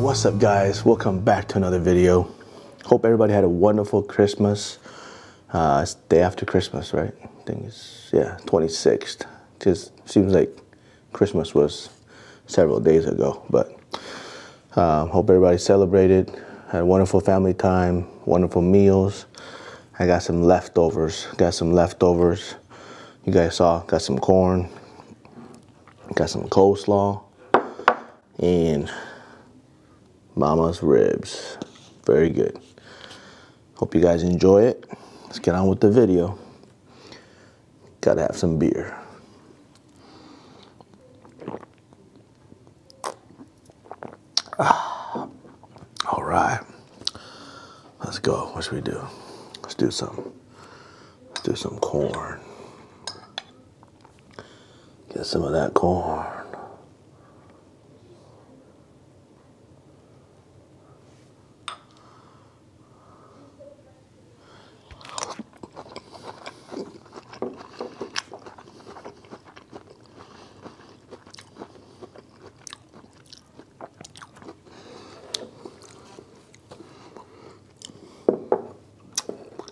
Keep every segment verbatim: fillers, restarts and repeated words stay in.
What's up, guys? Welcome back to another video. Hope everybody had a wonderful Christmas. Uh, it's the day after Christmas, right? I think it's, yeah, twenty-sixth. Just seems like Christmas was several days ago, but um, hope everybody celebrated, had a wonderful family time, wonderful meals. I got some leftovers, got some leftovers. You guys saw, got some corn, got some coleslaw, and Mama's ribs. Very good. Hope you guys enjoy it. Let's get on with the video. Gotta have some beer. Ah. All right. Let's go. What should we do? Let's do some. Let's do some corn. Get some of that corn.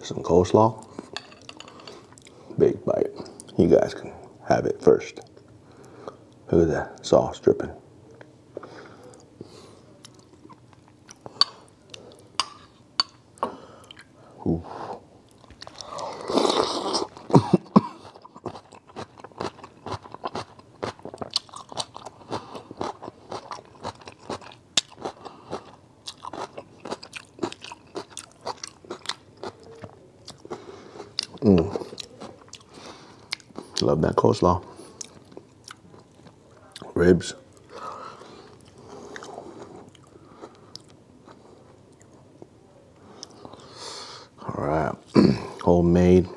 Some coleslaw, big bite. You guys can have it first. Look at that sauce dripping. Ooh. Mm. Love that coleslaw. Ribs. All right, homemade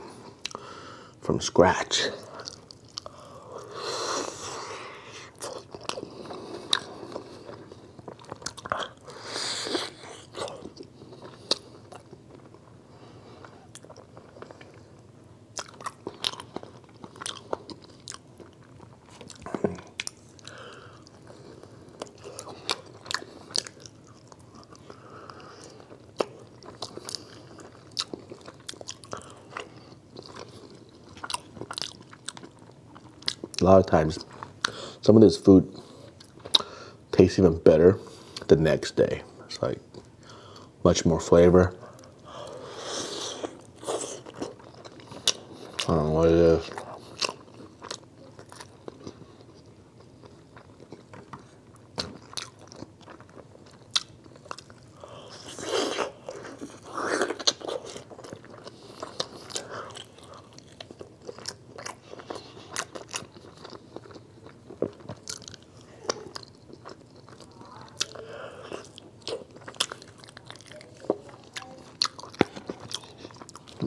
from scratch. A lot of times, some of this food tastes even better the next day. It's like much more flavor. I don't know what it is.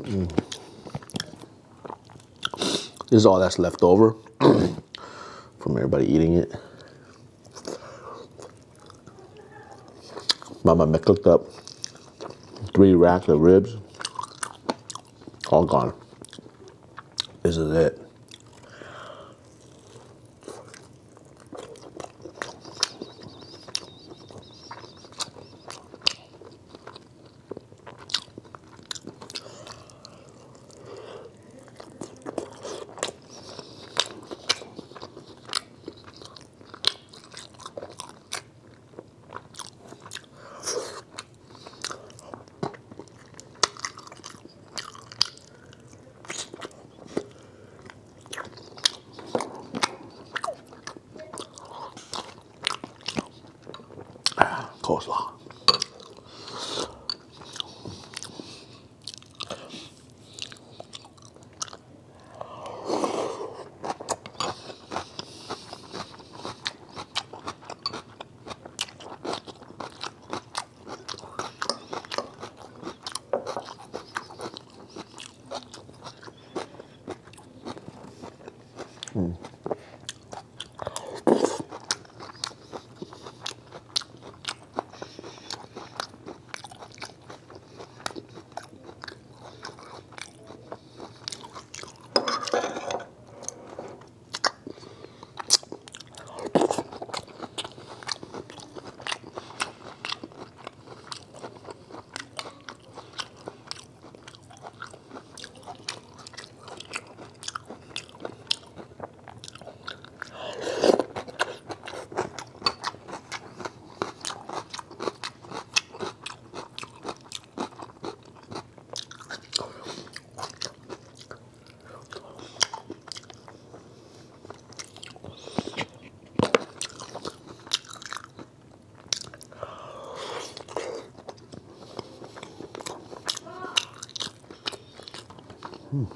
Mm. This is all that's left over from everybody eating it. Mama cooked up three racks of ribs, all gone. This is it. Coleslaw. Mm. Mm.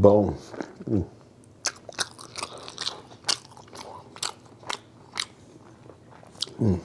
Bom. Mm. Mm.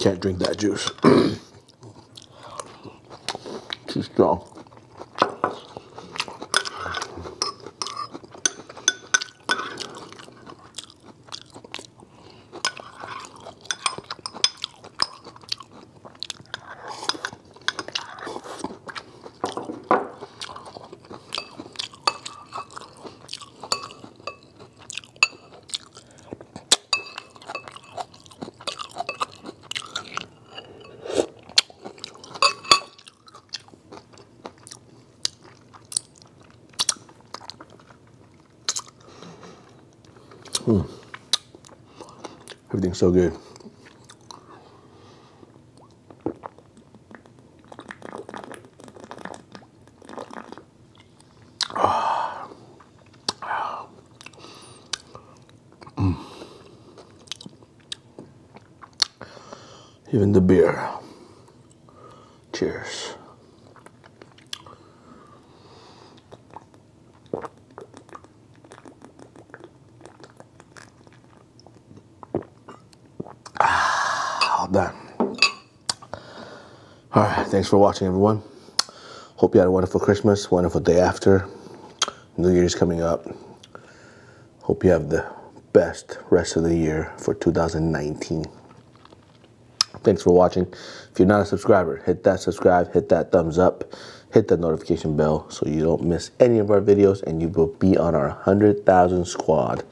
Can't drink that juice. Too strong. Hmm. Everything's so good. Mm. Even the beer. Cheers. Done. All right, thanks for watching, everyone. Hope you had a wonderful Christmas, wonderful day after. New Year's coming up. Hope you have the best rest of the year for two thousand nineteen. Thanks for watching. If you're not a subscriber, hit that subscribe, hit that thumbs up, hit the notification bell so you don't miss any of our videos, and you will be on our one hundred thousand squad.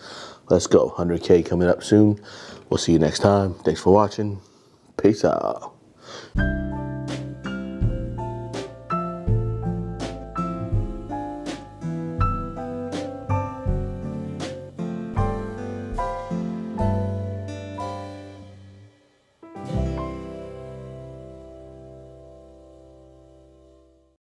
Let's go. one hundred K coming up soon. We'll see you next time. Thanks for watching. Peace out.